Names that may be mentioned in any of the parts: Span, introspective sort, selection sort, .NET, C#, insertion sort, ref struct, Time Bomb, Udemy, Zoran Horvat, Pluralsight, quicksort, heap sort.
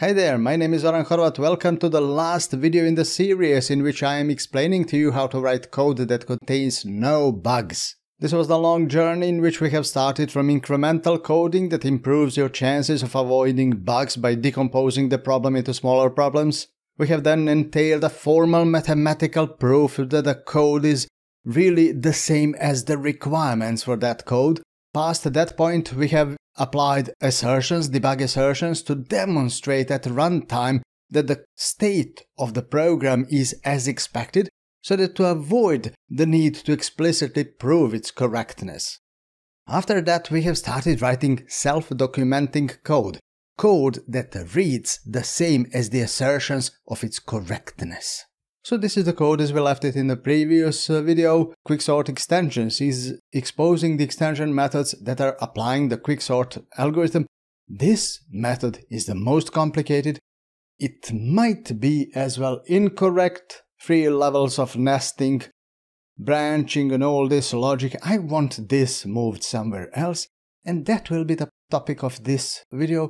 Hey there, my name is Zoran Horvat. Welcome to the last video in the series in which I am explaining to you how to write code that contains no bugs. This was the long journey in which we have started from incremental coding that improves your chances of avoiding bugs by decomposing the problem into smaller problems. We have then entailed a formal mathematical proof that the code is really the same as the requirements for that code. Past that point, we have applied assertions, debug assertions, to demonstrate at runtime that the state of the program is as expected, so that to avoid the need to explicitly prove its correctness. After that, we have started writing self-documenting code, code that reads the same as the assertions of its correctness. So this is the code as we left it in the previous video. Quicksort extensions is exposing the extension methods that are applying the quicksort algorithm. This method is the most complicated. It might be as well incorrect. 3 levels of nesting, branching and all this logic. I want this moved somewhere else. And that will be the topic of this video.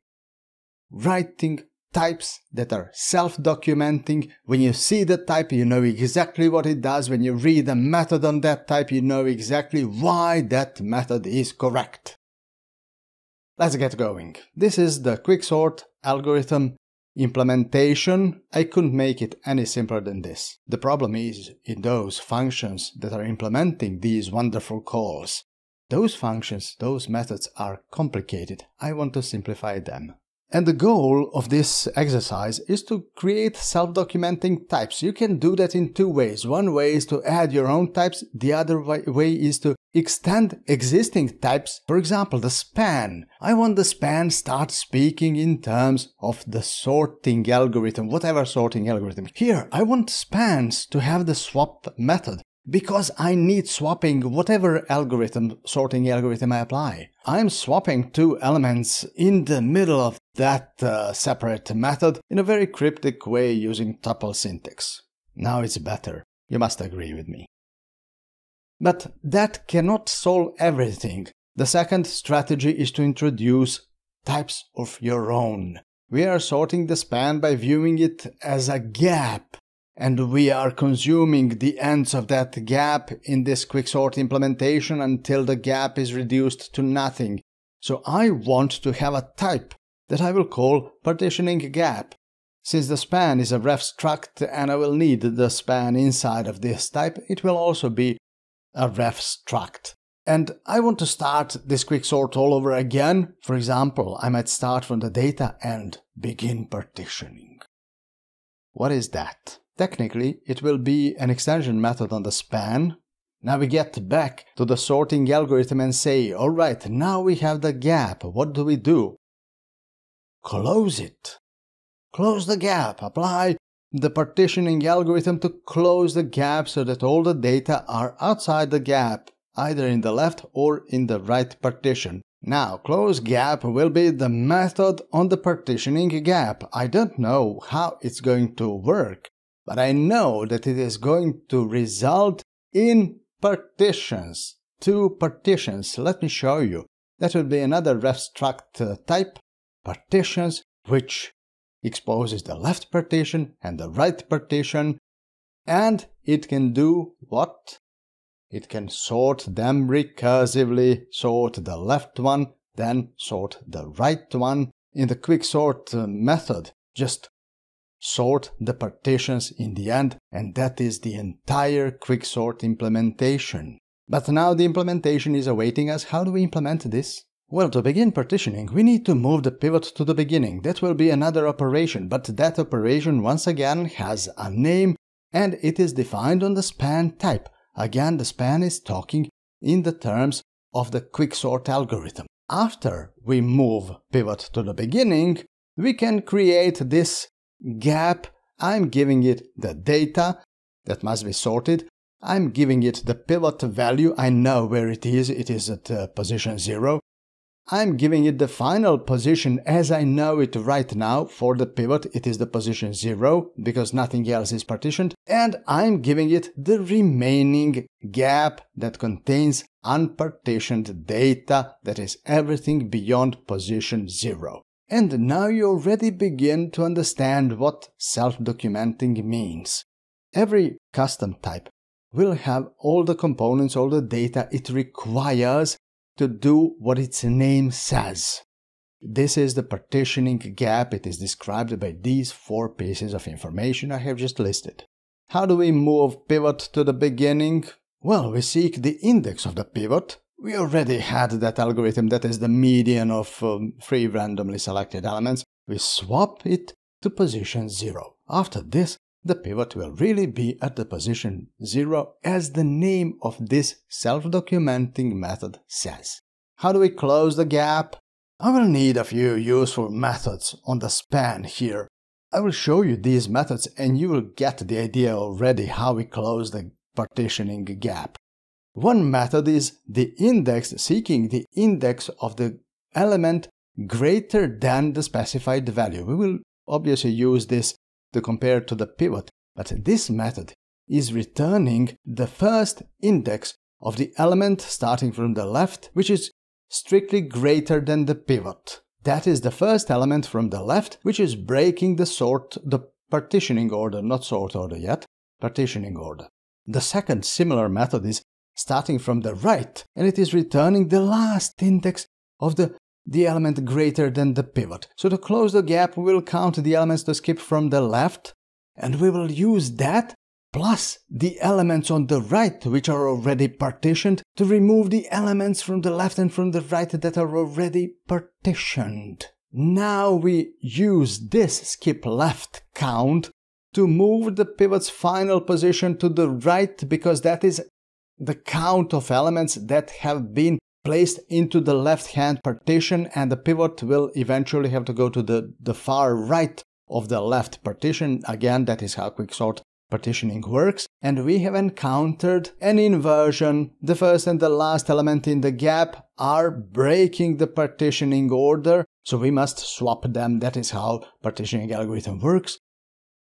Writing types that are self-documenting. When you see the type, you know exactly what it does. When you read a method on that type, you know exactly why that method is correct. Let's get going. This is the quicksort algorithm implementation. I couldn't make it any simpler than this. The problem is in those functions that are implementing these wonderful calls. Those functions, those methods are complicated. I want to simplify them. And the goal of this exercise is to create self-documenting types. You can do that in 2 ways. One way is to add your own types. The other way is to extend existing types. For example, the span. I want the span start speaking in terms of the sorting algorithm, whatever sorting algorithm. Here, I want spans to have the swap method, because I need swapping whatever algorithm, sorting algorithm I apply. I'm swapping 2 elements in the middle of that separate method in a very cryptic way using tuple syntax. Now it's better. You must agree with me. But that cannot solve everything. The second strategy is to introduce types of your own. We are sorting the span by viewing it as a gap, and we are consuming the ends of that gap in this quicksort implementation until the gap is reduced to nothing. So I want to have a type that I will call partitioning gap. Since the span is a ref struct and I will need the span inside of this type, it will also be a ref struct. And I want to start this quicksort all over again. For example, I might start from the data and begin partitioning. What is that? Technically, it will be an extension method on the span. Now we get back to the sorting algorithm and say, all right, now we have the gap. What do we do? Close it. Close the gap. Apply the partitioning algorithm to close the gap so that all the data are outside the gap, either in the left or in the right partition. Now, close gap will be the method on the partitioning gap. I don't know how it's going to work, but I know that it is going to result in partitions, 2 partitions. Let me show you. That will be another ref struct type, partitions, which exposes the left partition and the right partition, and it can do what? It can sort them recursively, sort the left one, then sort the right one. In the quicksort method, just sort the partitions in the end, and that is the entire quicksort implementation. But now the implementation is awaiting us. How do we implement this? Well, to begin partitioning, we need to move the pivot to the beginning. That will be another operation, but that operation once again has a name, and it is defined on the span type. Again, the span is talking in the terms of the quicksort algorithm. After we move pivot to the beginning, we can create this gap. I'm giving it the data that must be sorted. I'm giving it the pivot value. I know where it is. It is at position 0. I'm giving it the final position as I know it right now. For the pivot, it is the position 0 because nothing else is partitioned. And I'm giving it the remaining gap that contains unpartitioned data, that is everything beyond position 0. And now you already begin to understand what self-documenting means. Every custom type will have all the components, all the data it requires to do what its name says. This is the partitioning gap. It is described by these four pieces of information I have just listed. How do we move pivot to the beginning? Well, we seek the index of the pivot. We already had that algorithm that is the median of three randomly selected elements. We swap it to position 0. After this, the pivot will really be at the position 0 as the name of this self-documenting method says. How do we close the gap? I will need a few useful methods on the span here. I will show you these methods and you will get the idea already how we close the partitioning gap. One method is the index, seeking the index of the element greater than the specified value. We will obviously use this to compare to the pivot, but this method is returning the first index of the element starting from the left, which is strictly greater than the pivot. That is the first element from the left, which is breaking the sort, the partitioning order, not sort order yet, partitioning order. The second similar method is starting from the right, and it is returning the last index of the element greater than the pivot. So to close the gap, we will count the elements to skip from the left, and we will use that plus the elements on the right, which are already partitioned, to remove the elements from the left and from the right that are already partitioned. Now we use this skip left count to move the pivot's final position to the right, because that is the count of elements that have been placed into the left-hand partition, and the pivot will eventually have to go to the far right of the left partition. Again, that is how quicksort partitioning works, and we have encountered an inversion. The first and the last element in the gap are breaking the partitioning order, so we must swap them. That is how partitioning algorithm works.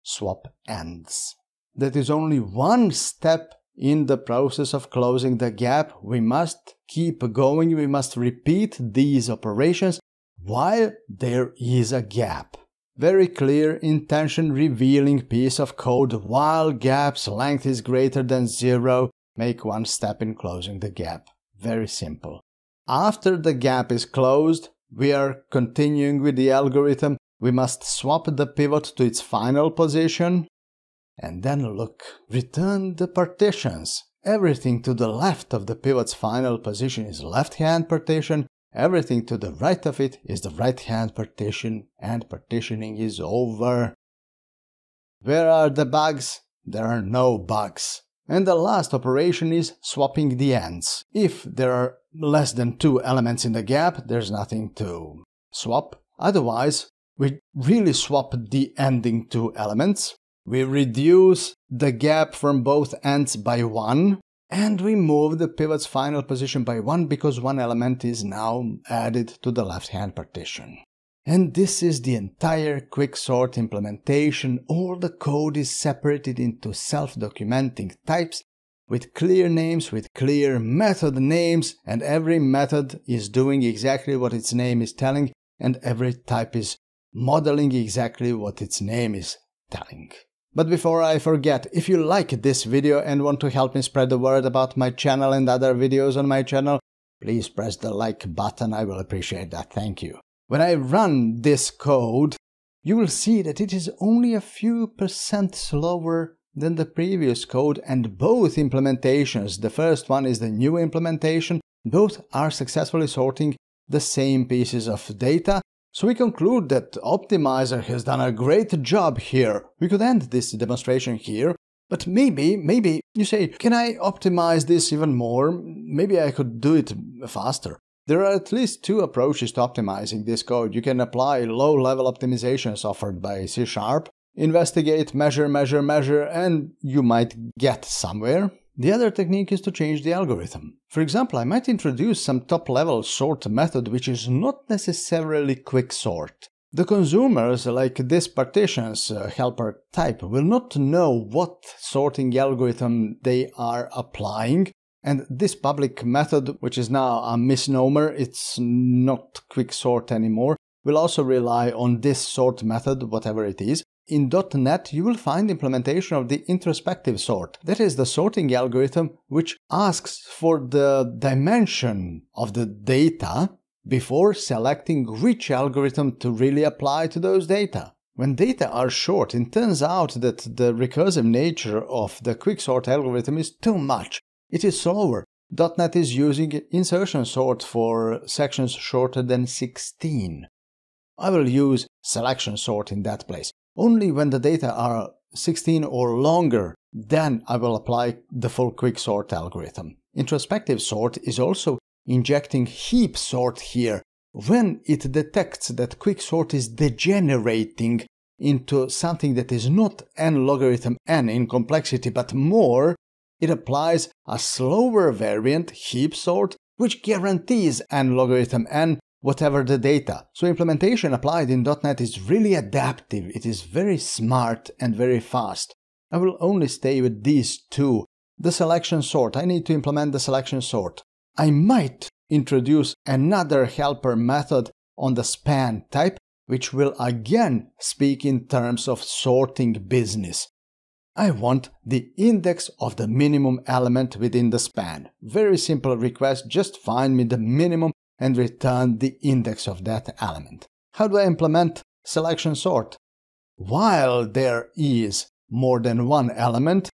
Swap ends. That is only one step in the process of closing the gap. We must keep going, we must repeat these operations while there is a gap. Very clear intention revealing piece of code: while gap's length is greater than 0, make one step in closing the gap. Very simple. After the gap is closed, we are continuing with the algorithm. We must swap the pivot to its final position, and then look, return the partitions. Everything to the left of the pivot's final position is left-hand partition. Everything to the right of it is the right-hand partition, and partitioning is over. Where are the bugs? There are no bugs. And the last operation is swapping the ends. If there are less than 2 elements in the gap, there's nothing to swap. Otherwise, we really swap the ending 2 elements. We reduce the gap from both ends by 1, and we move the pivot's final position by 1, because 1 element is now added to the left-hand partition. And this is the entire quicksort implementation. All the code is separated into self-documenting types with clear names, with clear method names, and every method is doing exactly what its name is telling, and every type is modeling exactly what its name is telling. But before I forget, if you like this video and want to help me spread the word about my channel and other videos on my channel, please press the like button. I will appreciate that. Thank you. When I run this code, you will see that it is only a few % slower than the previous code, and both implementations, the first one is the new implementation, both are successfully sorting the same pieces of data. So we conclude that Optimizer has done a great job here. We could end this demonstration here, but maybe you say, can I optimize this even more? Maybe I could do it faster. There are at least 2 approaches to optimizing this code. You can apply low-level optimizations offered by C#, investigate, measure, and you might get somewhere. The other technique is to change the algorithm. For example, I might introduce some top-level sort method which is not necessarily quicksort. The consumers, like this partitions helper type, will not know what sorting algorithm they are applying, and this public method, which is now a misnomer, it's not quicksort anymore, will also rely on this sort method, whatever it is. In .NET, you will find implementation of the introspective sort. That is the sorting algorithm which asks for the dimension of the data before selecting which algorithm to really apply to those data. When data are short, it turns out that the recursive nature of the quicksort algorithm is too much. It is slower. .NET is using insertion sort for sections shorter than 16. I will use selection sort in that place. Only when the data are 16 or longer, then I will apply the full quicksort algorithm. Introspective sort is also injecting heap sort here. When it detects that quicksort is degenerating into something that is not n logarithm n in complexity but more, it applies a slower variant, heap sort, which guarantees n logarithm n whatever the data. So implementation applied in .NET is really adaptive, it is very smart and very fast. I will only stay with these two. The selection sort, I need to implement the selection sort. I might introduce another helper method on the span type, which will again speak in terms of sorting business. I want the index of the minimum element within the span. Very simple request, just find me the minimum and return the index of that element. How do I implement selection sort? While there is more than one element,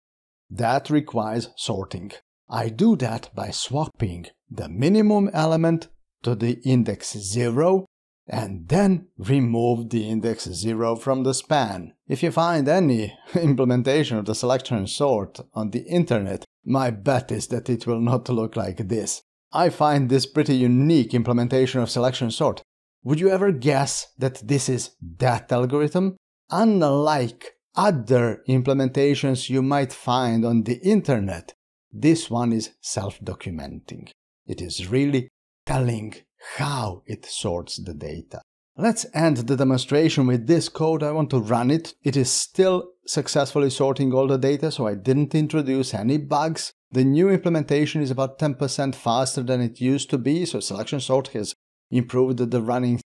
that requires sorting. I do that by swapping the minimum element to the index 0 and then remove the index 0 from the span. If you find any implementation of the selection sort on the internet, my bet is that it will not look like this. I find this pretty unique implementation of selection sort. Would you ever guess that this is that algorithm? Unlike other implementations you might find on the internet, this one is self-documenting. It is really telling how it sorts the data. Let's end the demonstration with this code. I want to run it. It is still successfully sorting all the data, so I didn't introduce any bugs. The new implementation is about 10% faster than it used to be, so selection sort has improved the running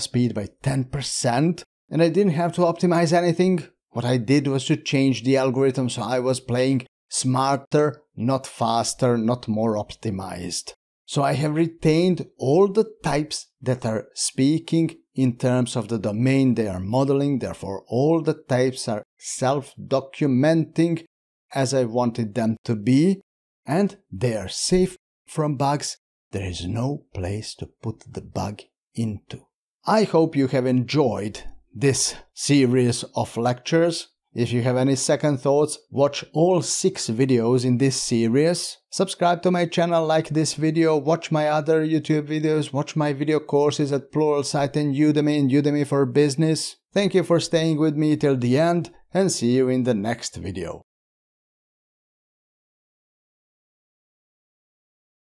speed by 10%, and I didn't have to optimize anything. What I did was to change the algorithm, so I was playing smarter, not faster, not more optimized. So I have retained all the types that are speaking in terms of the domain they are modeling, therefore all the types are self-documenting as I wanted them to be, and they are safe from bugs. There is no place to put the bug into. I hope you have enjoyed this series of lectures. If you have any second thoughts, watch all 6 videos in this series. Subscribe to my channel, like this video, watch my other YouTube videos, watch my video courses at Pluralsight and Udemy for Business. Thank you for staying with me till the end, and see you in the next video.